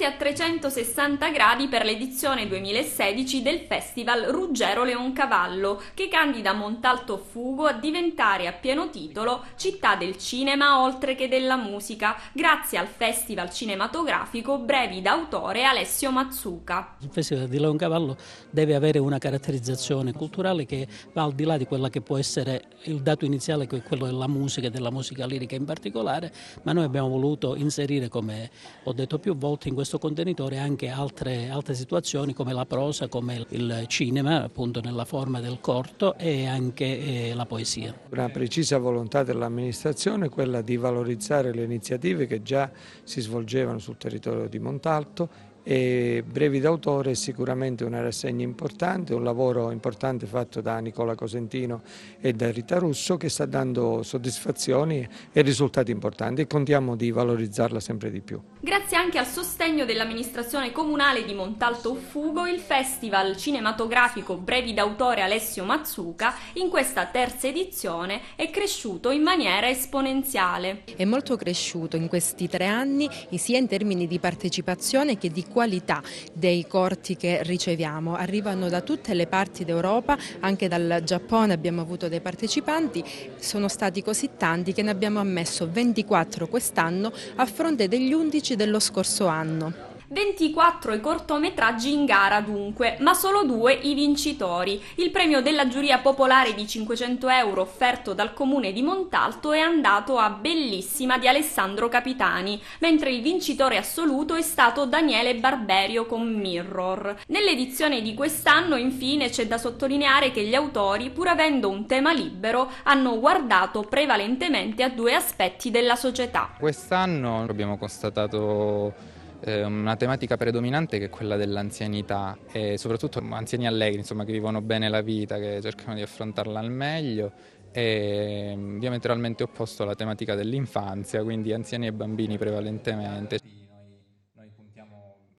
girate a 360 gradi per l'edizione 2016 del Festival Ruggiero Leoncavallo, che candida Montalto Uffugo a diventare a pieno titolo città del cinema oltre che della musica, grazie al festival cinematografico Brevi d'autore Alessio Mazzuca. Il Festival di Leoncavallo deve avere una caratterizzazione culturale che va al di là di quella che può essere il dato iniziale, che è quello della musica e della musica lirica in particolare, ma noi abbiamo voluto inserire, come ho detto più volte, in questo contenitore anche altre situazioni come la prosa, come il cinema, appunto nella forma del corto, e anche la poesia. Una precisa volontà dell'amministrazione è quella di valorizzare le iniziative che già si svolgevano sul territorio di Montalto, e Brevi d'autore è sicuramente una rassegna importante, un lavoro importante fatto da Nicola Cosentino e da Rita Russo, che sta dando soddisfazioni e risultati importanti, e contiamo di valorizzarla sempre di più. Grazie anche al sostegno dell'amministrazione comunale di Montalto Uffugo, il festival cinematografico Brevi d'autore Alessio Mazzuca in questa terza edizione è cresciuto in maniera esponenziale. È molto cresciuto in questi 3 anni, sia in termini di partecipazione che di qualità dei corti che riceviamo. Arrivano da tutte le parti d'Europa, anche dal Giappone abbiamo avuto dei partecipanti, sono stati così tanti che ne abbiamo ammesso 24 quest'anno a fronte degli 11 dello scorso anno. 24 i cortometraggi in gara dunque, ma solo 2 i vincitori. Il premio della giuria popolare di 500 € offerto dal comune di Montalto è andato a Bellissima di Alessandro Capitani, mentre il vincitore assoluto è stato Daniele Barberio con Mirror. Nell'edizione di quest'anno infine c'è da sottolineare che gli autori, pur avendo un tema libero, hanno guardato prevalentemente a 2 aspetti della società. Quest'anno abbiamo constatato una tematica predominante che è quella dell'anzianità, e soprattutto anziani allegri, insomma, che vivono bene la vita, che cercano di affrontarla al meglio, e diametralmente opposto alla tematica dell'infanzia, quindi anziani e bambini prevalentemente.